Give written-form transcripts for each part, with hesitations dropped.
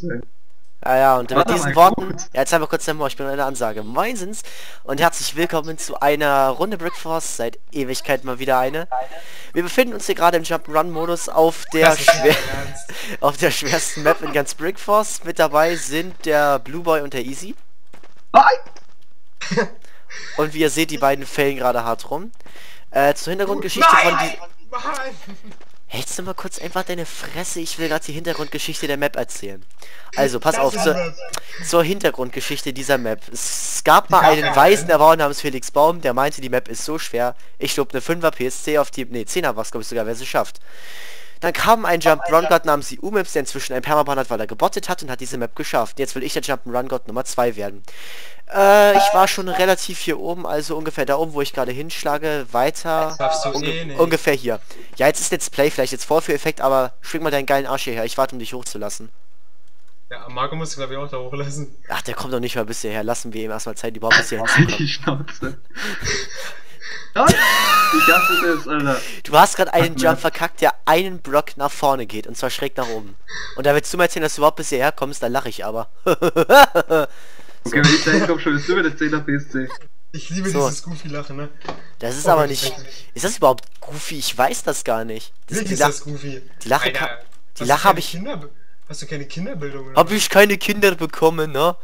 gut sein. Ja, ja, und mit diesen Worten, ja, jetzt haben wir kurz Tempo, ich bin eine Ansage. Moinsens und herzlich willkommen zu einer Runde Brickforce, seit Ewigkeit mal wieder eine. Wir befinden uns hier gerade im Jump'n'Run-Modus auf der schwersten Map in ganz Brickforce. Mit dabei sind der Blue Boy und der Easy. Nein! Und wie ihr seht, die beiden fällen gerade hart rum. Zur Hintergrundgeschichte Hältst du mal kurz einfach deine Fresse, ich will gerade die Hintergrundgeschichte der Map erzählen. Also, pass auf, zur Hintergrundgeschichte dieser Map. Es gab mal einen weißen Erbauer namens Felix Baum, der meinte, die Map ist so schwer. Ich schob eine 5er PSC auf die, ne, 10er war es, glaube ich sogar, wer sie schafft. Dann kam ein Jump-Run-God namens die U-Maps, der inzwischen ein Permaban hat, weil er gebottet hat und hat diese Map geschafft. Jetzt will ich der Jump-Run-God Nummer 2 werden. Ich war schon relativ hier oben, also ungefähr da oben, wo ich gerade hinschlage, weiter, ungefähr hier. Ja, jetzt ist Let's Play, vielleicht jetzt Vorführeffekt, aber schwing mal deinen geilen Arsch hierher, ich warte, um dich hochzulassen. Ja, Marco muss ich glaube ich auch da hochlassen. Ach, der kommt doch nicht mal bis hierher, lassen wir ihm erstmal Zeit, überhaupt bis hierher hinzukommen. Du hast gerade einen Jump verkackt, der einen Block nach vorne geht, und zwar schräg nach oben. Und da willst du mir erzählen, dass du überhaupt bis hierher kommst, dann lache ich aber. Okay, wenn ich da hinkomme, schon bist du wieder 10er PSC. Ich liebe dieses Goofy-Lachen, ne? Das ist aber nicht... Ist das überhaupt Goofy? Ich weiß das gar nicht. Wirklich ist das Goofy. Die Lache kann... Die Lache habe ich... Hast du keine Kinderbildung? Habe ich keine Kinder bekommen, ne?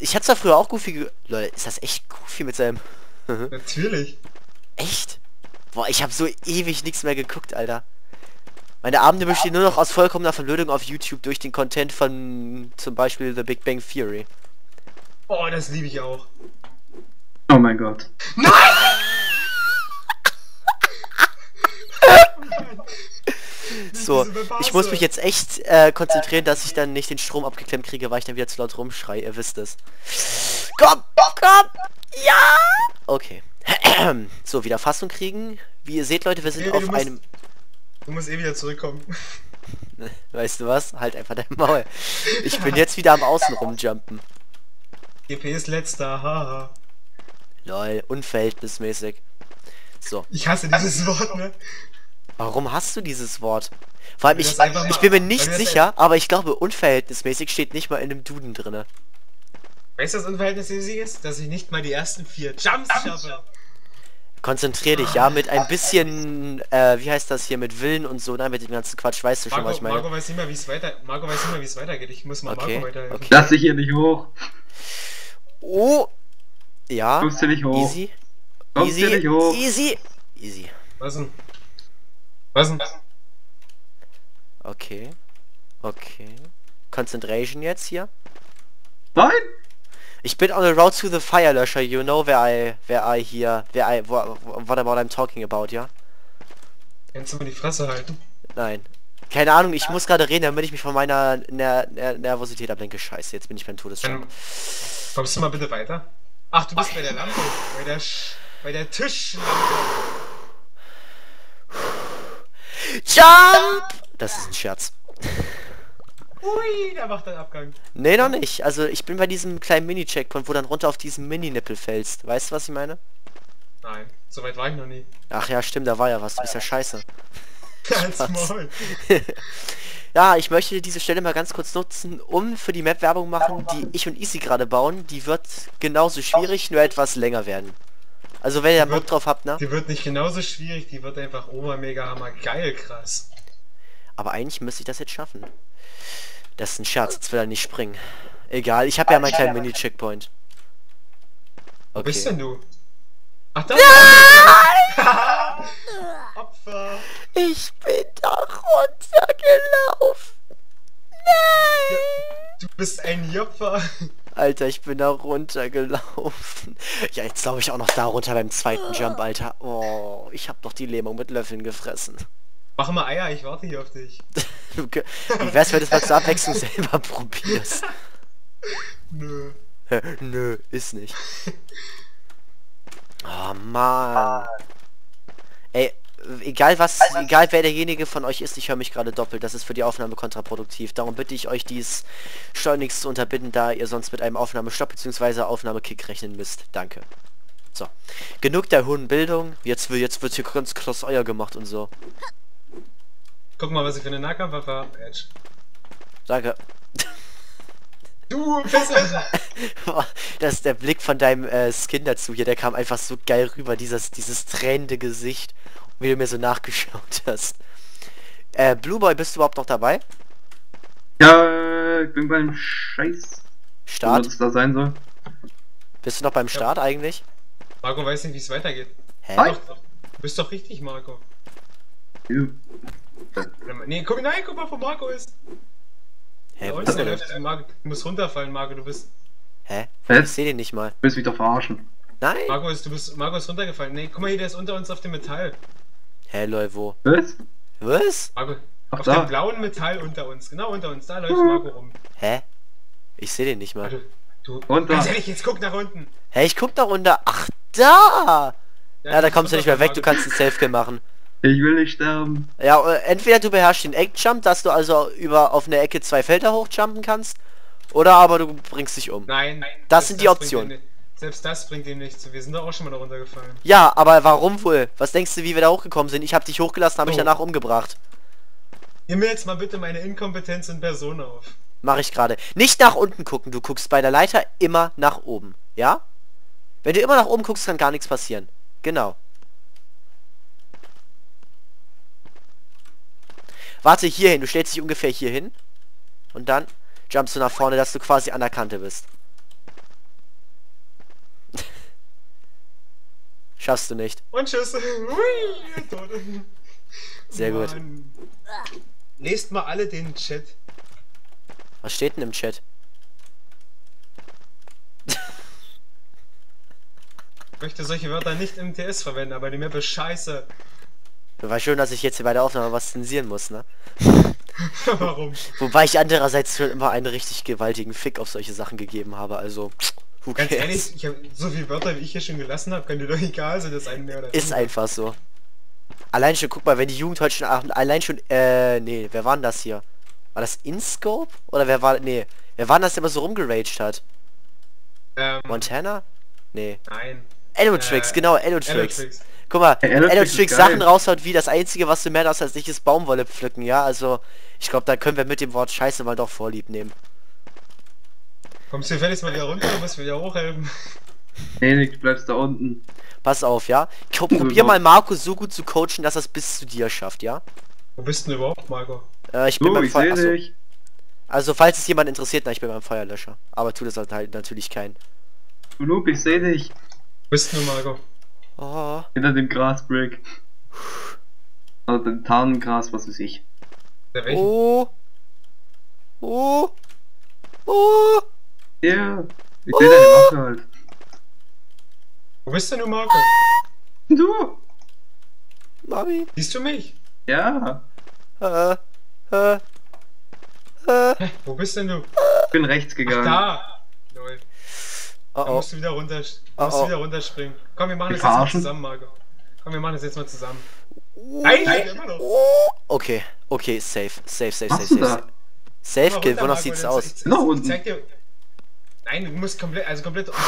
Ich hatte zwar früher auch Goofy ge... Leute, ist das echt Goofy mit seinem... Natürlich. Echt? Boah, ich habe so ewig nichts mehr geguckt, Alter. Meine Abende bestehen nur noch aus vollkommener Verblödung auf YouTube durch den Content von zum Beispiel The Big Bang Theory. Oh, das liebe ich auch. Oh mein Gott. Nein! So, ich muss mich jetzt echt konzentrieren, dass ich dann nicht den Strom abgeklemmt kriege, weil ich dann wieder zu laut rumschreie, ihr wisst es. Komm, komm! Ja! Okay. So, wieder Fassung kriegen. Wie ihr seht, Leute, wir sind auf einem... Du musst eh wieder zurückkommen. Weißt du was? Halt einfach dein Maul. Ich bin jetzt wieder am Außen rumjumpen. GP ist letzter, haha. Lol, unverhältnismäßig. So. Ich hasse dieses Wort, ne? Warum hast du dieses Wort? Vor allem, ich bin mir nicht sicher, aber ich glaube, unverhältnismäßig steht nicht mal in dem Duden drinne. Weißt du, was unverhältnismäßig ist? Dass ich nicht mal die ersten 4 Jumps schaffe. Konzentrier dich, ja, mit ein bisschen, wie heißt das hier, mit Willen und so, nein, mit dem ganzen Quatsch, weißt du schon, was ich meine. Marco weiß nicht mehr, wie es weitergeht, ich muss mal Marco weiterhelfen. Okay. Lass dich hier nicht hoch. Oh, ja, kommst du nicht hoch. Easy, kommst easy, nicht hoch. Easy, easy. Was denn? Was denn? Okay, okay. Concentration jetzt hier. Nein! Ich bin on the road to the fire löscher, you know what about I'm talking about, ja? Kannst du mir die Fresse halten? Nein. Keine Ahnung, ich muss gerade reden, damit ich mich von meiner Nervosität ablenke. Scheiße, jetzt bin ich beim Todesschlag. Kommst du mal bitte weiter? Ach, du bist bei der Lampe, bei der Tischlampe. Jump! Das ist ein Scherz. Ui, der macht einen Abgang. Nee, noch nicht. Also ich bin bei diesem kleinen Mini-Checkpoint, wo dann runter auf diesen Mini-Nippel fällst. Weißt du, was ich meine? Nein, so weit war ich noch nie. Ach ja, stimmt, da war ja was. Du bist ja scheiße. Ja, ich möchte diese Stelle mal ganz kurz nutzen, um für die Map-Werbung machen, die ich und Easy gerade bauen. Die wird genauso schwierig, nur etwas länger werden. Also wenn ihr da Bock drauf habt, ne? Die wird nicht genauso schwierig, die wird einfach obermega-hammer geil krass. Aber eigentlich müsste ich das jetzt schaffen. Das ist ein Scherz, jetzt will er nicht springen. Egal, ich habe ja meinen kleinen Mini-Checkpoint. Okay. Wo bist denn du? Ach, da! Ja! Opfer! Ich bin da runtergelaufen! Nein! Ja, du bist ein Jopfer! Alter, ich bin da runtergelaufen. Ja, jetzt glaube ich auch noch da runter beim zweiten Jump, Alter. Oh, ich habe doch die Lähmung mit Löffeln gefressen. Mach mal Eier, ich warte hier auf dich. Wie wär's, wenn du das mal zur Abwechslung selber probierst? Nö. Nö, ist nicht. Oh Mann. Ey, egal wer derjenige von euch ist, ich höre mich gerade doppelt. Das ist für die Aufnahme kontraproduktiv. Darum bitte ich euch, dies schleunigst zu unterbinden, da ihr sonst mit einem Aufnahmestopp bzw. Aufnahmekick rechnen müsst. Danke. So. Genug der hohen Bildung. Jetzt wird hier ganz krass Eier gemacht und so. Guck mal, was ich für eine Nahkampfwaffe habe, Edge. Danke. Du bist das ist der Blick von deinem Skin dazu hier, der kam einfach so geil rüber, dieses tränende Gesicht, wie du mir so nachgeschaut hast. Blueboy, bist du überhaupt noch dabei? Ja, ich bin beim Scheiß. Start? Was da sein soll. Bist du noch beim Start eigentlich? Marco weiß nicht, wie es weitergeht. Hä? Du bist doch richtig, Marco. Ja. Nee, komm, nein, guck mal, wo Marco ist. Hä? Wo ist der Left? Marco, du musst runterfallen, Marco, du bist... Hä? Ich seh den nicht mal. Du willst mich doch verarschen. Nein! Marco ist runtergefallen. Nee, guck mal hier, der ist unter uns auf dem Metall. Hä, lol, wo? Was? Was? Marco, auf dem blauen Metall unter uns. Genau unter uns, da läuft Marco rum. Hä? Ich seh den nicht mal. Ganz ehrlich, jetzt guck nach unten. Hä, ich guck nach unten. Ach, da! Ja, da kommst du nicht mehr weg, du kannst ein Selfkill machen. Ich will nicht sterben. Ja, entweder du beherrschst den Egg-Jump, dass du also auf eine Ecke 2 Felder hochjumpen kannst, oder aber du bringst dich um. Nein, nein. Das sind die Optionen. Selbst das bringt ihm nichts. Wir sind doch auch schon mal da runtergefallen. Ja, aber warum wohl? Was denkst du, wie wir da hochgekommen sind? Ich hab dich hochgelassen, hab mich danach umgebracht. Nimm mir jetzt mal bitte meine Inkompetenz in Person auf. Mach ich gerade. Nicht nach unten gucken, du guckst bei der Leiter immer nach oben. Ja? Wenn du immer nach oben guckst, kann gar nichts passieren. Genau. Warte hierhin, du stellst dich ungefähr hier hin und dann jumpst du nach vorne, dass du quasi an der Kante bist. Schaffst du nicht. Und tschüss. Sehr gut. Lest mal alle den Chat. Was steht denn im Chat? Ich möchte solche Wörter nicht im TS verwenden, aber die Map ist scheiße. War schön, dass ich jetzt hier bei der Aufnahme was zensieren muss, ne? Warum? Wobei ich andererseits schon immer einen richtig gewaltigen Fick auf solche Sachen gegeben habe, also... Ganz ehrlich, ich hab so viele Wörter, wie ich hier schon gelassen habe, kann dir doch egal sein, dass einen mehr oder ist einfach so. Allein schon, guck mal, wenn die Jugend heute schon... Allein schon... nee, wer war denn das hier? War das InScope? Oder wer war... Nee, wer war denn das, der immer so rumgeraged hat? Montana? Nee. Nein. Elotrix, genau, Elotrix. Guck mal, wenn Elotrix Sachen raushaut wie das einzige, was du mehr darfst als nicht, ist Baumwolle pflücken, ja? Also, ich glaube, da können wir mit dem Wort Scheiße mal doch Vorlieb nehmen. Kommst du Felix mal wieder runter, du musst wieder hochhelfen. Nee, du bleibst da unten. Pass auf, ja? Probier mal Marco so gut zu coachen, dass er es bis zu dir schafft, ja? Wo bist du denn überhaupt, Marco? Ich bin beim Feuerlöscher. Also, falls es jemand interessiert, nein, ich bin beim Feuerlöscher. Aber tu das halt natürlich keinen. Luke, ich seh dich. Wo bist du, Marco? Oh. Hinter dem Grasbrick. Also dem Tarngras, was weiß ich. Oh. Oh. Oh. Ja. Yeah. Ich seh deine Waffe halt. Wo bist denn du, Marco? Du. Mami. Siehst du mich? Ja. Wo bist denn du? Ich bin rechts gegangen. Ach, da. Lol. Oh, da musst du wieder runter, wieder runterspringen. Komm, wir machen das jetzt mal zusammen, Marco. Komm, wir machen das jetzt mal zusammen. Nein, nein, immer noch. Okay, okay, safe. Safe-Kill, wonach sieht's aus? Noch unten. Zeig dir... Nein, du musst komplett, also komplett unten.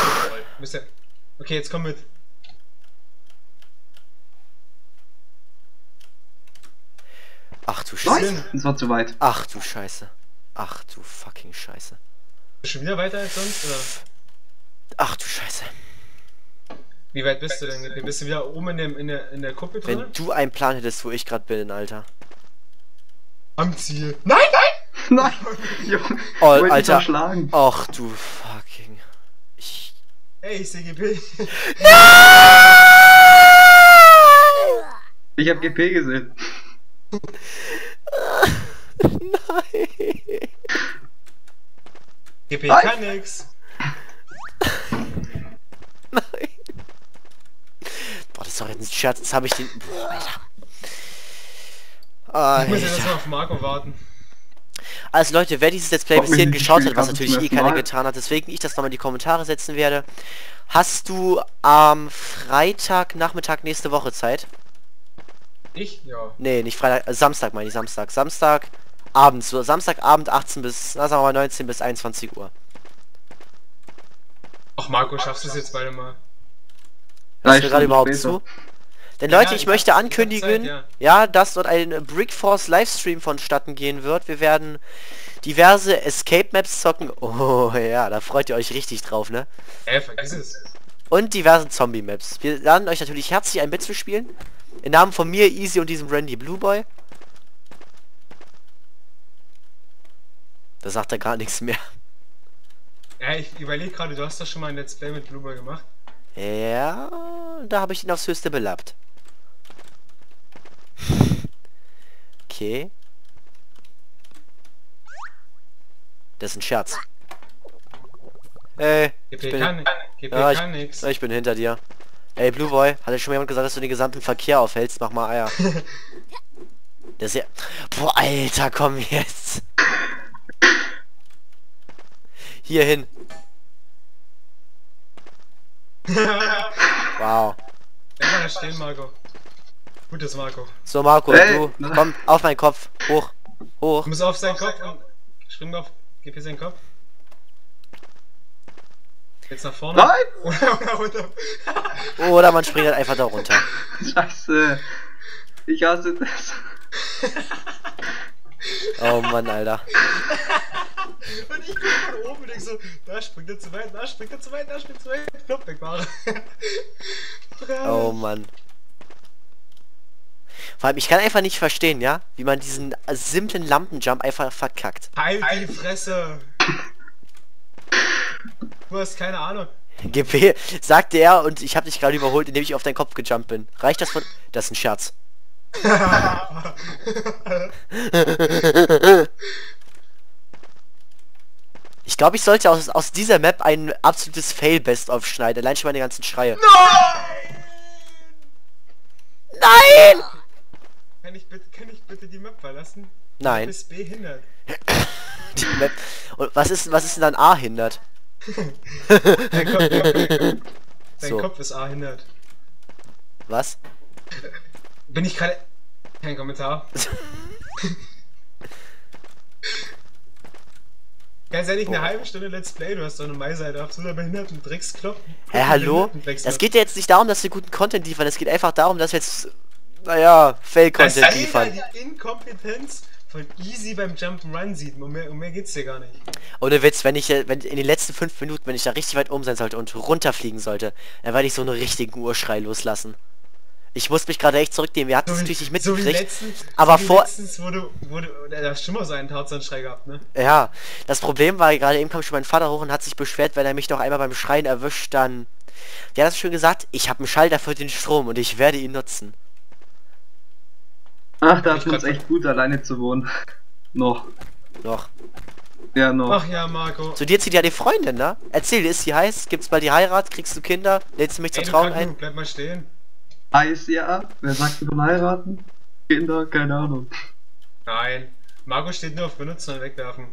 Okay, jetzt komm mit. Ach du Scheiße. Das war zu weit. Ach du Scheiße. Ach du fucking Scheiße. Bist du schon wieder weiter als sonst, oder? Ach du Scheiße. Wie weit bist du denn? Bist du wieder oben in der Kuppel drin? Wenn du einen Plan hättest, wo ich gerade bin, Alter. Am Ziel. Nein, nein! Nein! Oh, Alter. Ach du fucking... Ey, CGP. Ich hab GP gesehen. Nein. GP kann nix. Nein. Boah, das ist doch jetzt ein Scherz, jetzt habe ich den... Boah, Alter. Alter. Ich muss jetzt erstmal auf Marco warten. Also Leute, wer dieses Let's Play bis hierhin geschaut hat, was natürlich eh keiner getan hat, deswegen ich das nochmal in die Kommentare setzen werde. Hast du am Freitagnachmittag nächste Woche Zeit? Ich? Ja. Nee, nicht Freitag, Samstag meine ich, Samstag. Samstagabend, so Samstagabend 18 bis, na sagen wir mal 19 bis 21 Uhr. Ach Marco, schaffst du es jetzt beide mal? Hörst du gerade überhaupt zu? Denn Leute, ich möchte ankündigen, ja, dass dort ein Brickforce Livestream vonstatten gehen wird. Wir werden diverse Escape-Maps zocken. Oh ja, da freut ihr euch richtig drauf, ne? Vergiss es. Und diversen Zombie-Maps. Wir laden euch natürlich herzlich ein mitzuspielen. Im Namen von mir, Easy und diesem Randy Blueboy. Da sagt er gar nichts mehr. Ja, ich überlege gerade, du hast doch schon mal ein Let's Play mit Blueboy gemacht. Ja, da habe ich ihn aufs Höchste belappt. Okay. Das ist ein Scherz. Ey, ich bin hinter dir. Ey, Blueboy, hat ja schon mal jemand gesagt, dass du den gesamten Verkehr aufhältst? Mach mal Eier. Das ist ja... Boah, Alter, komm jetzt. Hier hin. Wow. Bleib mal da stehen, Marco. Gutes Marco. So, Marco, hey, du, komm auf meinen Kopf. Hoch. Hoch. Du musst auf seinen Kopf. Spring auf. Gib hier seinen Kopf. Jetzt nach vorne. Nein! Oder runter. Oder man springt halt einfach da runter. Scheiße. Ich hasse das. Oh Mann, Alter. Und ich guck von oben und denk so, da springt er zu weit, da springt er zu weit, da springt er zu weit. Knopf wegmachen. Oh Mann. Vor allem, ich kann einfach nicht verstehen, ja? Wie man diesen simplen Lampenjump einfach verkackt. Halt die Fresse! Du hast keine Ahnung. GP, sagte er und ich hab dich gerade überholt, indem ich auf deinen Kopf gejumpt bin. Reicht das von... Das ist ein Scherz. Ich glaube, ich sollte aus dieser Map ein absolutes Fail-Best aufschneiden. Allein schon meine ganzen Schreie. Nein! Nein! Kann ich bitte die Map verlassen? Nein. Du bist behindert. Die Map. Und was ist denn dann A hindert? Dein Kopf ist A hindert. Was? Bin ich gerade... Kein Kommentar. Kannst ja nicht eine halbe Stunde Let's Play, du hast doch eine Maiseite, absoluter behinderten Drecksklopp. Hä, hallo? Es geht ja jetzt nicht darum, dass wir guten Content liefern, es geht einfach darum, dass wir jetzt, naja, Fail-Content liefern. Die Inkompetenz von Easy beim Jump'n'Run sieht, um mehr geht's dir gar nicht. Ohne Witz, wenn in den letzten 5 Minuten, wenn ich da richtig weit oben sein sollte und runterfliegen sollte, dann werde ich so einen richtigen Urschrei loslassen. Ich muss mich gerade echt zurücknehmen, wir hatten es natürlich nicht mitgekriegt, aber letztens da hast schon mal so einen Tarzan-Schrei gehabt, ne? Ja, das Problem war, gerade eben kam schon mein Vater hoch und hat sich beschwert, wenn er mich noch einmal beim Schreien erwischt, dann... Der hat das schon gesagt, ich habe einen Schalter für den Strom und ich werde ihn nutzen. Ach, da ist es echt gut, alleine zu wohnen. Noch. Ja, noch. Ach ja, Marco. Zu dir zieht ja die Freundin, ne? Erzähl, ist sie heiß? Gibt's bald die Heirat? Kriegst du Kinder? Lädst du mich zur Trauung ein? Bleib mal stehen. Heiß, ja. Wer sagt von heiraten? Kinder, keine Ahnung. Nein. Marco steht nur auf Benutzen und Wegwerfen.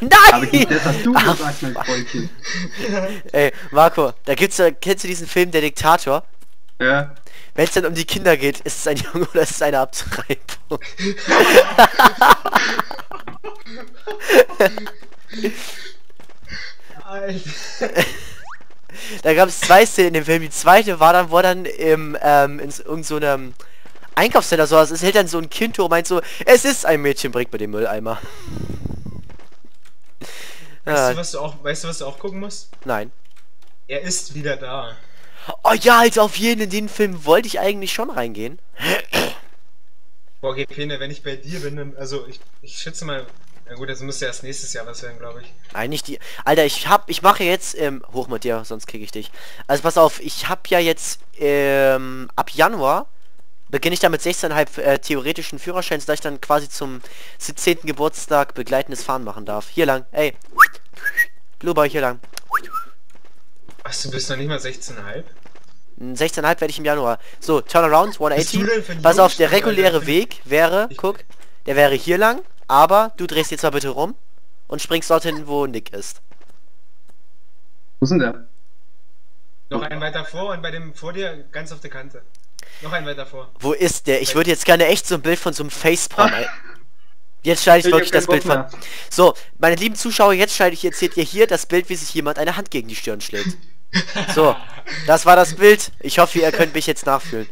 Nein! Aber das hast du gesagt, mein Freundchen. Ey, Marco, kennst du diesen Film Der Diktator? Ja. Wenn es dann um die Kinder geht, ist es ein Junge oder ist es eine Abtreibung? Alter. Da gab es 2 Szenen in dem Film. Die zweite war dann, wo dann im, in so einem Einkaufscenter sowas ist, hält dann so ein Kind hoch und meint so, es ist ein Mädchen, bringt mir den Mülleimer. Weißt du, was du auch gucken musst? Nein. Er ist wieder da. Oh ja, also auf jeden, in den Film wollte ich eigentlich schon reingehen. Boah, GP, wenn ich bei dir bin, dann, also ich schätze mal... Na gut, das müsste erst nächstes Jahr was werden, glaube ich. Eigentlich die... Alter, ich mache jetzt... hoch mit dir, sonst kriege ich dich. Also pass auf, ich habe ja jetzt... ab Januar beginne ich dann mit 16,5 theoretischen Führerscheins, da ich dann quasi zum 17. Geburtstag begleitendes Fahren machen darf. Hier lang, ey. Blueboy, hier lang. Was, du bist noch nicht mal 16,5? 16,5 werde ich im Januar. So, Turnaround, 180. Pass auf, der reguläre Weg wäre... Guck, der wäre hier lang. Aber du drehst jetzt mal bitte rum und springst dorthin, wo Nick ist. Wo ist denn der? Noch einen weiter vor und bei dem vor dir ganz auf der Kante. Noch einen weiter vor. Wo ist der? Ich würde jetzt gerne echt so ein Bild von so einem Facepalm. Jetzt schneide ich wirklich das Bild von. So, meine lieben Zuschauer, jetzt schneide ich, jetzt seht ihr hier das Bild, wie sich jemand eine Hand gegen die Stirn schlägt. So, das war das Bild. Ich hoffe, ihr könnt mich jetzt nachfühlen.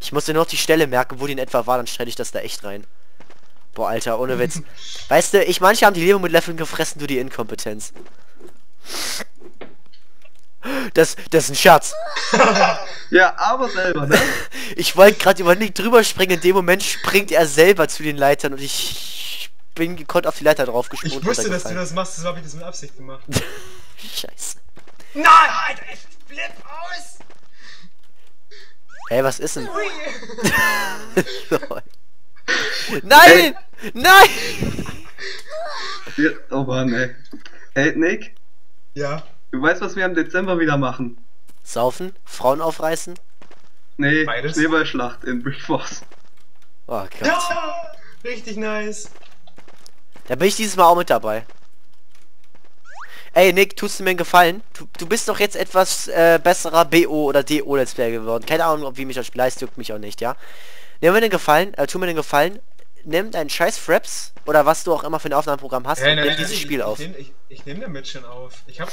Ich muss dir nur noch die Stelle merken, wo die in etwa war, dann schneide ich das da echt rein. Boah, Alter, ohne Witz. Weißt du, manche haben die Leber mit Löffeln gefressen, du die Inkompetenz. Das ist ein Scherz. Ja, aber selber, ne? Ich wollte gerade über Nick drüber springen, in dem Moment springt er selber zu den Leitern und ich bin gekonnt auf die Leiter drauf gesprungen. Ich wusste, dass du das machst, das habe ich das mit Absicht gemacht. Scheiße. Nein, Alter, ich flipp aus! Ey, was ist denn? Nein! Ey. Nein! Oh Mann, ey. Ey, Nick? Ja? Du weißt, was wir im Dezember wieder machen? Saufen? Frauen aufreißen? Nee, beides. Schneeballschlacht in Brickforce. Oh Gott. Ja, richtig nice. Da bin ich dieses Mal auch mit dabei. Ey, Nick, tust du mir einen Gefallen? Du bist doch jetzt etwas besserer BO oder DO Let's Player geworden. Keine Ahnung, ob wie mich das Leist juckt mich auch nicht, ja? Nimm mir den Gefallen, tu mir den Gefallen, nimm deinen scheiß Fraps oder was du auch immer für ein Aufnahmeprogramm hast und nimm dieses Spiel auf. Ich nehm damit schon auf. Ich hab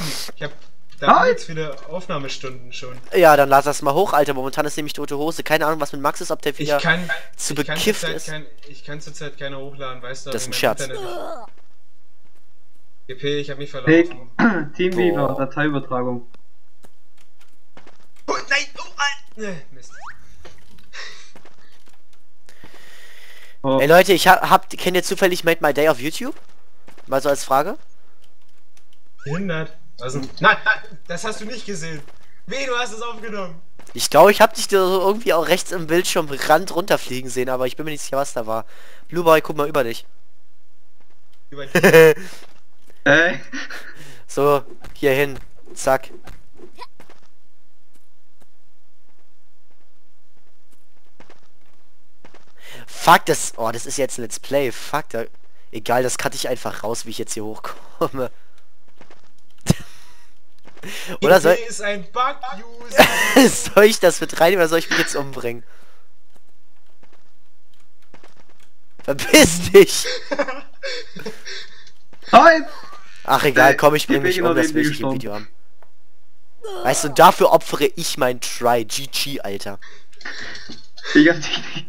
da jetzt viele Aufnahmestunden schon. Ja, dann lass das mal hoch, Alter. Momentan ist nämlich tote Hose. Keine Ahnung, was mit Max ist, ob der wieder zu bekifft ist. Ich kann zurzeit keine hochladen, weißt du? Das ist ein Scherz. GP, ich hab mich verlaufen. Team Vivo, Dateiübertragung. Oh nein, oh nein. Mist. Oh. Ey Leute, kennt ihr zufällig Made My Day auf YouTube? Mal so als Frage? 100. Also, nein, das hast du nicht gesehen. Weh, du hast es aufgenommen. Ich glaube, ich habe dich da so irgendwie auch rechts im Bildschirmrand runterfliegen sehen, aber ich bin mir nicht sicher, was da war. Blue Boy, guck mal über dich. Über dich. So, hier hin. Zack. Fuck, das... Oh, das ist jetzt ein Let's Play. Fuck, da... Egal, das cutte ich einfach raus, wie ich jetzt hier hochkomme. Oder soll... ist ein Bug, soll ich das mit reinnehmen oder soll ich mich jetzt umbringen? Verpiss dich! Ach egal, komm, ich bring mich um, das will ich im Video haben. Weißt du, dafür opfere ich mein Try. GG, Alter. Ich hab dich...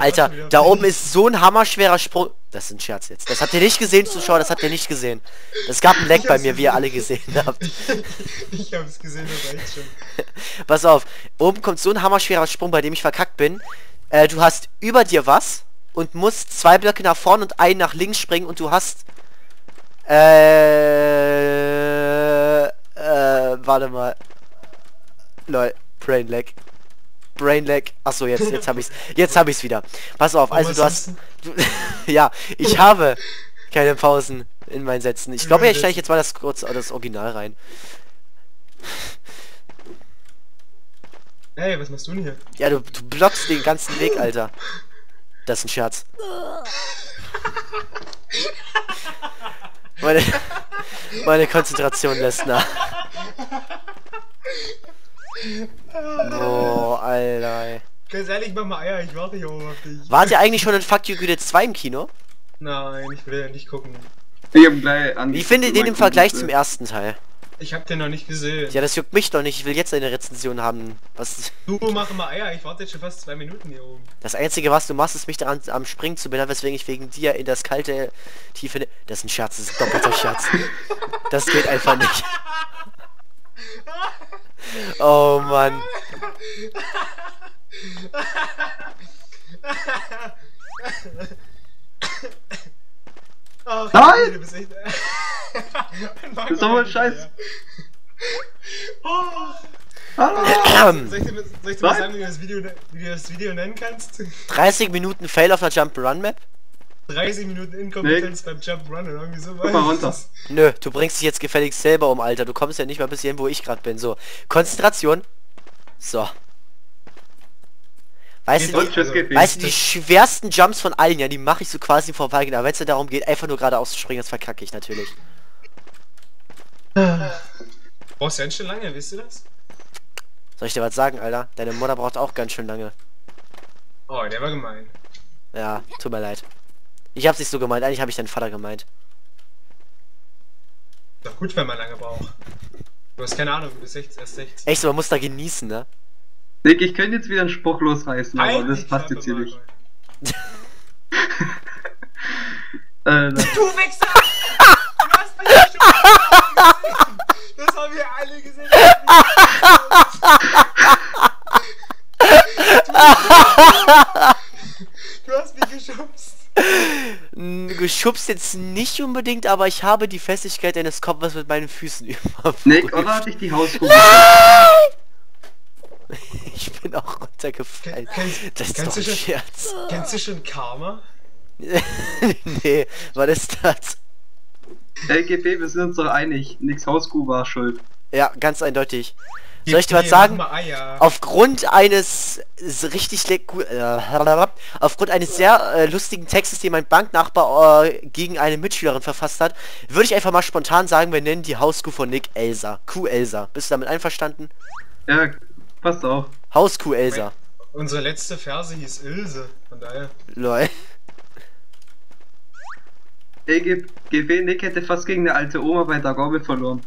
Alter, da oben ist so ein hammerschwerer Sprung. Das ist ein Scherz jetzt. Das habt ihr nicht gesehen, Zuschauer, das habt ihr nicht gesehen. Es gab einen Leck bei mir, wie ihr alle gesehen habt. Ich hab's gesehen, das reicht schon. Pass auf, oben kommt so ein hammerschwerer Sprung, bei dem ich verkackt bin. Du hast über dir was und musst 2 Blöcke nach vorn und einen nach links springen und du hast... Warte mal. Lol, Brain Lag. Achso, jetzt habe ich's. Jetzt habe ich's wieder. Pass auf, also du hast... ja, ich habe keine Pausen in meinen Sätzen. Ich glaube, hier stelle ich jetzt mal das Original rein. Ey, was machst du denn hier? Ja, du blockst den ganzen Weg, Alter. Das ist ein Scherz. Meine Konzentration lässt nach. Oh, Alter. Ganz ehrlich, mach mal Eier, ich warte hier oben auf dich. Wart ihr eigentlich schon in Fuck You Güte 2 im Kino? Nein, ich will ja nicht gucken. Ich finde den im Vergleich zum ersten Teil. Ich hab den noch nicht gesehen. Ja, das juckt mich doch nicht, ich will jetzt eine Rezension haben. Was? Du mach mal Eier, ich warte jetzt schon fast 2 Minuten hier oben. Das einzige, was du machst, ist mich daran am Springen zu behindern, weswegen ich wegen dir in das kalte Tiefe... Das ist ein Scherz, das ist ein doppelter Scherz. Das geht einfach nicht. Oh Mann. Oh, nein! Du bist echt... Das ist doch mal ein Scheiß. Soll ich dir mal sagen, wie du das Video nennen kannst? 30 Minuten Fail auf einer Jump-Run-Map? 30 Minuten Inkompetenz beim Jump-Run oder irgendwie so. Guck mal runter. Nö, du bringst dich jetzt gefälligst selber um, Alter. Du kommst ja nicht mal bis hierhin, wo ich gerade bin. So, Konzentration. So. Weißt du, die schwersten Jumps von allen, ja, die mache ich so quasi im Vorbeigehen. Aber wenn es ja darum geht, einfach nur geradeaus zu springen, das verkacke ich natürlich. Brauchst du ganz schön lange, weißt du das? Soll ich dir was sagen, Alter? Deine Mutter braucht auch ganz schön lange. Oh, der war gemein. Ja, tut mir leid. Ich hab's nicht so gemeint, eigentlich habe ich deinen Vater gemeint. Doch gut, wenn man lange braucht. Du hast keine Ahnung, du bist erst 16. Echt, man muss da genießen, ne? Nick, ich könnte jetzt wieder einen Spruch losreißen, aber das passt jetzt hier nicht. Du Wichser! Du hast mich schon mal gesehen! Das haben wir alle gesehen! Du hast mich geschubst! Geschubst jetzt nicht unbedingt, aber ich habe die Festigkeit eines Kopfes mit meinen Füßen überprüft. Nick, oder hatte ich die Hauskugel? Ich bin auch runtergefallen. Das ist doch ein Scherz. Kennst du schon Karma? Nee, was ist das? LGB, wir sind uns doch einig. Nix Hauskuh war schuld. Ja, ganz eindeutig. Soll ich dir was sagen? Aufgrund eines sehr lustigen Textes, den mein Banknachbar gegen eine Mitschülerin verfasst hat, würde ich einfach mal spontan sagen, wir nennen die Hauskuh von Nick Elsa. Kuh Elsa. Bist du damit einverstanden? Ja, passt auch. Hauskuh Elsa. Unsere letzte Verse hieß Ilse, von daher. Lol. EGB, Nick hätte fast gegen eine alte Oma bei Dark Orbit verloren.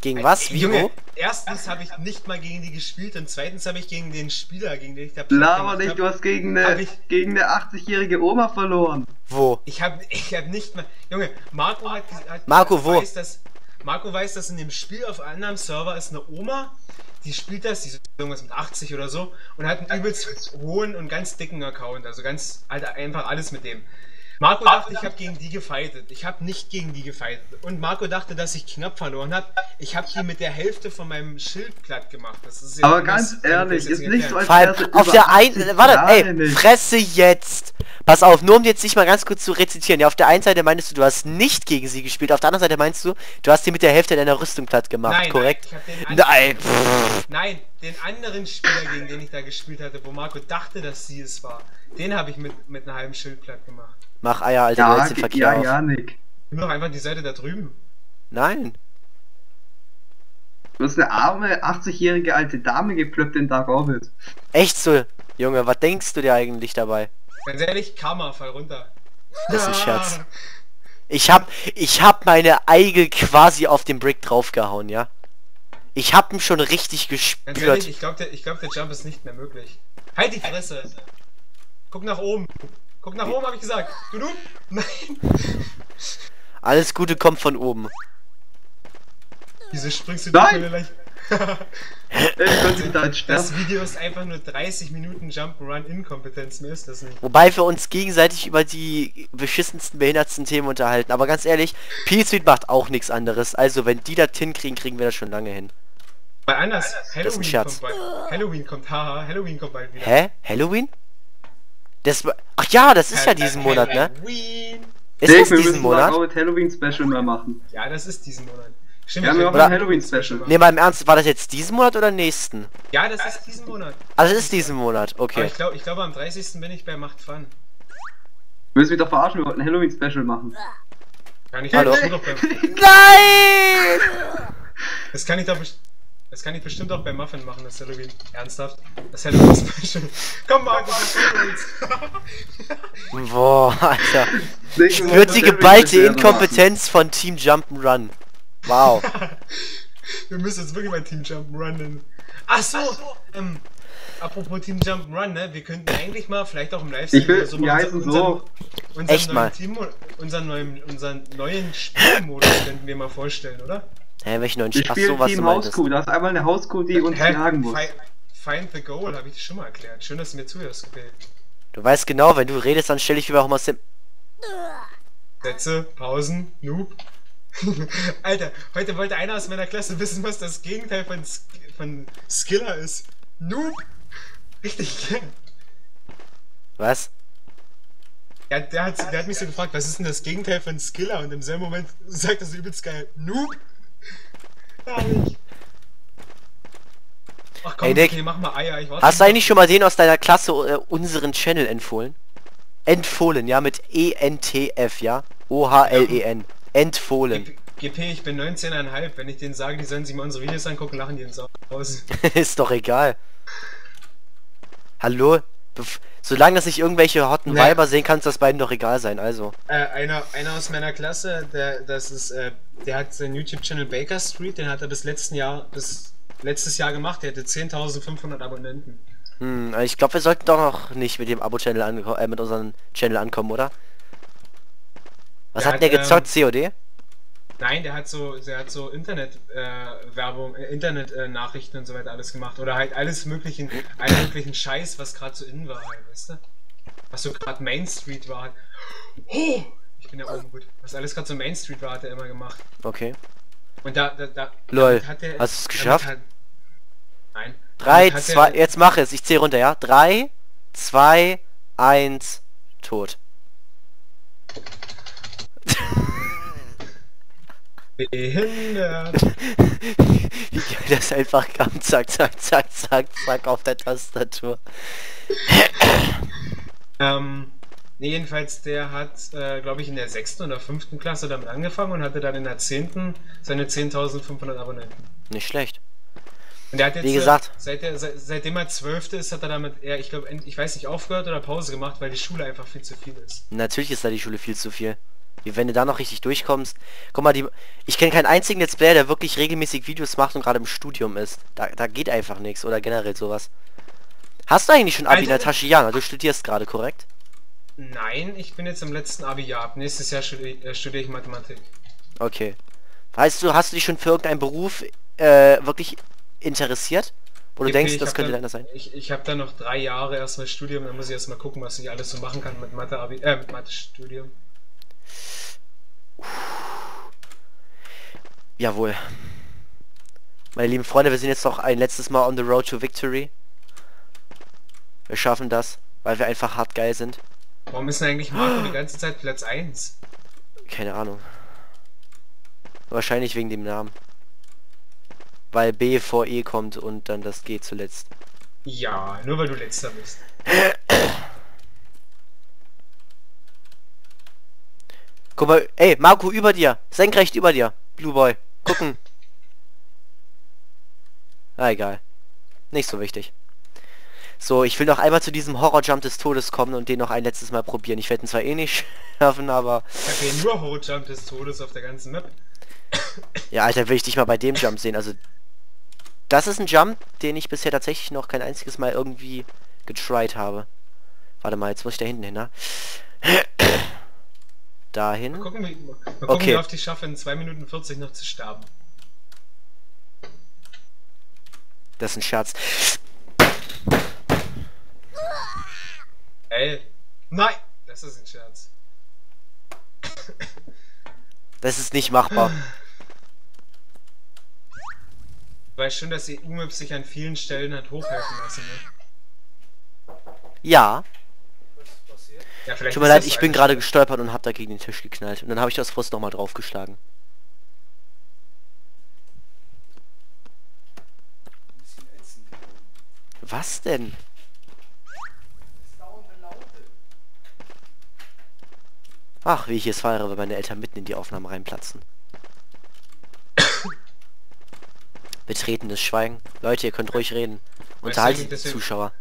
Gegen was? Vivo? Erstens habe ich nicht mal gegen die gespielt und zweitens habe ich gegen den Spieler, gegen den ich da Platz gemacht habe. Du hast gegen eine 80-jährige Oma verloren. Wo? Ich hab nicht mal... Junge, Marco hat... Marco, wo? Marco weiß, dass in dem Spiel auf einem anderen Server ist eine Oma, die spielt das, die ist irgendwas mit 80 oder so und hat einen übelst hohen und ganz dicken Account, also ganz... Alter, einfach alles mit dem. Marco dachte, ich habe gegen die gefightet. Ich habe nicht gegen die gefightet. Und Marco dachte, dass ich knapp verloren habe. Ich habe die mit der Hälfte von meinem Schild platt gemacht. Das ist aber ganz ehrlich, ist nicht so als auf der einen... Warte, ey, Fresse jetzt! Pass auf, nur um jetzt nicht mal ganz kurz zu rezitieren. Ja, auf der einen Seite meinst du hast nicht gegen sie gespielt. Auf der anderen Seite meinst du hast die mit der Hälfte deiner Rüstung platt gemacht, nein, korrekt? Nein, den anderen Spieler, gegen den ich da gespielt hatte, wo Marco dachte, dass sie es war, den habe ich mit einem halben Schild platt gemacht. Mach Eier, Alter, ja, den Verkehr auf. Ja, Nick. Nimm doch einfach die Seite da drüben. Nein. Du hast eine arme, 80-jährige alte Dame geplöppt in Dark Orbit. Echt so? Junge, was denkst du dir eigentlich dabei? Ganz ehrlich, Karma, fall runter. Das ist ein Scherz. Ich hab meine Eigel quasi auf den Brick draufgehauen, ja? Ich hab ihn schon richtig gespürt. Ganz ehrlich, ich glaub, der Jump ist nicht mehr möglich. Halt die Fresse. Guck nach oben. Guck nach oben, hab ich gesagt. Du? Nein. Alles Gute kommt von oben. Wieso springst du da leicht? Das Video ist einfach nur 30 Minuten Jump'n'Run Inkompetenz, mehr ist das nicht. Wobei wir uns gegenseitig über die beschissensten, behindertsten Themen unterhalten. Aber ganz ehrlich, P-Suite macht auch nichts anderes. Also wenn die das hinkriegen, kriegen wir das schon lange hin. Weil anders, Halloween kommt bald wieder. Hä? Halloween? Das, ach ja, das ist ja diesen Monat, ne? Ist das diesen Monat? Wir müssen Halloween Special mal machen. Ja, das ist diesen Monat. Stimmt, wir haben ja auch ein Halloween Special. Ne, mal im Ernst, war das jetzt diesen Monat oder nächsten? Ja, das ist diesen Monat. Also das ist diesen Monat, okay. Aber ich glaub, am 30. bin ich bei Macht Fun. Du willst mich doch verarschen, wir wollten ein Halloween Special machen. Kann ich doch bestimmt auch beim... Nein! Das kann ich bestimmt auch bei Muffin machen, das Halloween. Ernsthaft? Das Halloween Special. Komm, Marco, uns. Boah, Alter. Spürt die geballte Inkompetenz von Team Jump'n'Run. Wow. Wir müssen jetzt wirklich mal Team Jump'n'Run nennen. Achso! Apropos Team Jump'n'Run, ne? Wir könnten eigentlich mal, vielleicht auch im Livestream oder so, mal unseren neuen Spielmodus könnten wir mal vorstellen, oder? Hä, welchen neuen Spaß sowas zu machen? Da ist einmal eine Hauskuh, die uns jagen muss. Find the Goal, habe ich dir schon mal erklärt. Schön, dass du mir zuhörst, Bill. Du weißt genau, wenn du redest, dann stelle ich wieder auch mal aus dem... Sätze, Pausen, Noob. Alter, heute wollte einer aus meiner Klasse wissen, was das Gegenteil von Skiller ist. Noob! Richtig. Was? Ja, der hat mich so gefragt, was ist denn das Gegenteil von Skiller? Und im selben Moment sagt er so übelst geil, Noob! Ach komm, hey Nick, okay, mach mal Eier. Hast du eigentlich schon mal den aus deiner Klasse unseren Channel empfohlen? Entfohlen, ja, mit E-N-T-F, ja? O-H-L-E-N. Entfohlen. GP, ich bin 19,5. Wenn ich denen sage, die sollen sich mal unsere Videos angucken, lachen die uns aus. Ist doch egal. Hallo? Solange dass ich irgendwelche hotten Weiber sehen kann, das beiden doch egal sein, also. Einer aus meiner Klasse, der hat seinen YouTube-Channel Baker Street, den hat er bis letztes Jahr gemacht, der hatte 10.500 Abonnenten. Ich glaube, wir sollten doch noch nicht mit dem Abo-Channel ankommen, mit unserem Channel ankommen, oder? Was hat der gezockt? COD? Nein, der hat so Internetwerbung, Internetnachrichten und so weiter alles gemacht. Oder halt allen möglichen Scheiß, was gerade so innen war, weißt du? Was so gerade Main Street war. Oh! Ich bin ja oben gut. Was alles gerade so Main Street war, hat er immer gemacht. Okay. Und da LOL, hat der, hast du es geschafft? Nein. 3, 2, jetzt mach es, ich zähl runter, ja? 3, 2, 1, tot. Behindert. Wie geil das einfach kam, zack, zack, zack, zack, zack auf der Tastatur. Nee, jedenfalls der hat, glaube ich, in der 6. oder 5. Klasse damit angefangen und hatte dann in der 10. seine 10.500 Abonnenten. Nicht schlecht. Und der hat jetzt, wie gesagt, seitdem er 12. ist, hat er damit eher, ich glaube, ich weiß nicht, aufgehört oder Pause gemacht, weil die Schule einfach viel zu viel ist. Natürlich ist da die Schule viel zu viel. Wenn du da noch richtig durchkommst. Guck mal, ich kenne keinen einzigen Let's Player, der wirklich regelmäßig Videos macht und gerade im Studium ist. Da geht einfach nichts oder generell sowas. Hast du eigentlich schon Abi in der Tasche? Ja, du studierst gerade, korrekt? Nein, ich bin jetzt im letzten Abi-Jahr. Ab nächstes Jahr studiere ich Mathematik. Okay. Weißt du, hast du dich schon für irgendeinen Beruf wirklich interessiert? Oder okay, du denkst, das könnte deiner sein? Ich habe da noch 3 Jahre erstmal Studium, dann muss ich erstmal gucken, was ich alles so machen kann mit Mathe-Studium. Jawohl. Meine lieben Freunde, wir sind jetzt noch ein letztes Mal on the road to victory. Wir schaffen das, weil wir einfach hart geil sind. Warum ist denn eigentlich Marco die ganze Zeit Platz 1? Keine Ahnung. Wahrscheinlich wegen dem Namen. Weil B vor E kommt und dann das G zuletzt. Ja, nur weil du letzter bist. Guck mal, ey, Marco, über dir. Senkrecht über dir, Blue Boy. Gucken. Ah, egal. Nicht so wichtig. So, ich will noch einmal zu diesem Horrorjump des Todes kommen und den noch ein letztes Mal probieren. Ich werde ihn zwar eh nicht schaffen, aber... Ich hab hier nur Horrorjump des Todes auf der ganzen Map. Ja, Alter, will ich dich mal bei dem Jump sehen. Also, das ist ein Jump, den ich bisher tatsächlich noch kein einziges Mal irgendwie getried habe. Warte mal, jetzt muss ich da hinten hin, ne? Dahin. Mal gucken, okay. Wie oft ich schaffe, in 2 Minuten 40 noch zu sterben. Das ist ein Scherz. Ey. Nein! Das ist ein Scherz. Das ist nicht machbar. Ich weiß schon, dass die U-Maps sich an vielen Stellen hat hochhelfen lassen, ne? Ja. Ja, tut mir leid, ich bin gerade gestolpert und habe da gegen den Tisch geknallt. Und dann habe ich das Frust nochmal draufgeschlagen. Was denn? Ach, wie ich es feiere, weil meine Eltern mitten in die Aufnahme reinplatzen. Betretenes Schweigen. Leute, ihr könnt ruhig reden. Unterhaltet die Zuschauer.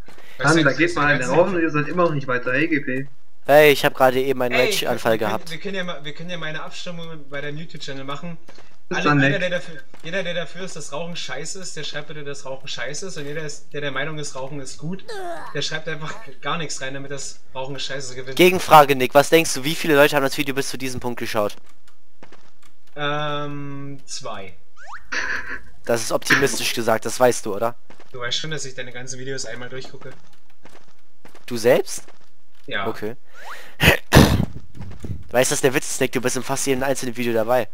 Mann, da geht man halt rauf und ihr seid immer noch nicht weiter, EGP. Hey, ich habe gerade eben einen Rage-Anfall gehabt. Wir können ja mal eine Abstimmung bei deinem YouTube-Channel machen. Jeder, der dafür ist, dass Rauchen scheiße ist, der schreibt bitte, dass Rauchen scheiße ist. Und jeder, der der Meinung ist, Rauchen ist gut, der schreibt einfach gar nichts rein, damit das Rauchen ist scheiße gewinnt. Gegenfrage, Nick. Was denkst du, wie viele Leute haben das Video bis zu diesem Punkt geschaut? 2. Das ist optimistisch gesagt, das weißt du, oder? Du weißt schon, dass ich deine ganzen Videos einmal durchgucke. Du selbst? Ja. Okay. Weißt du, dass der Witz ist, Nick? Du bist in fast jedem einzelnen Video dabei.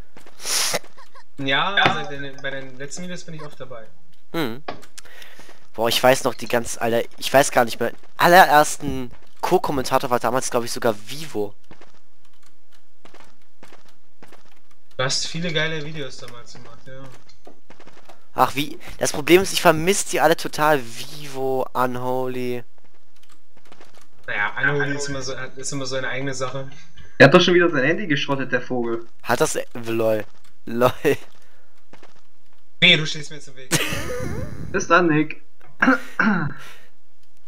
Ja, also bei den letzten Videos bin ich oft dabei. Hm. Boah, ich weiß noch die ganz alle. Ich weiß gar nicht mehr. Allerersten Co-Kommentator war damals, glaube ich, sogar Vivo. Du hast viele geile Videos damals gemacht, ja. Ach, wie. Das Problem ist, ich vermisse die alle total. Vivo, Unholy. Naja, Anoli ist immer so eine eigene Sache. Er hat doch schon wieder sein Handy geschrottet, der Vogel. Hat das... Lol. Lol. Nee, du stehst mir jetzt im Weg. Bis dann, Nick.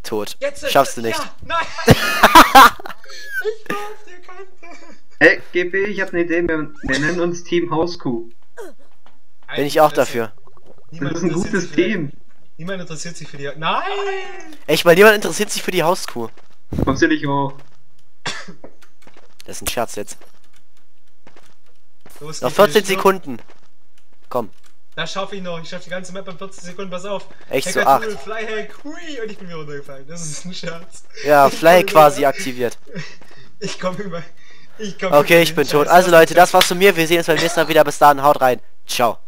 Tot. Jetzt, schaffst du nicht. Ja, nein! Ich war auf der Kante. Ey, GP, ich hab eine Idee. Wir nennen uns Team Hauskuh. Bin ich auch dafür. Das ist ein gutes Team. Niemand interessiert sich für die... Nein! Echt, weil niemand interessiert sich für die Hauskuh. Kommst du nicht hoch? Das ist ein Scherz jetzt. Los, noch 14 Sekunden. Komm. Da schaffe ich noch. Ich schaffe die ganze Map in 14 Sekunden. Pass auf. Echt so 8. Flyhack. Hui. Und ich bin wieder runtergefallen. Das ist ein Scherz. Ja, Flyhack quasi aktiviert. Ich komme über. Okay, ich bin tot. Also Leute, das war's von mir. Wir sehen uns beim nächsten Mal wieder. Bis dann. Haut rein. Ciao.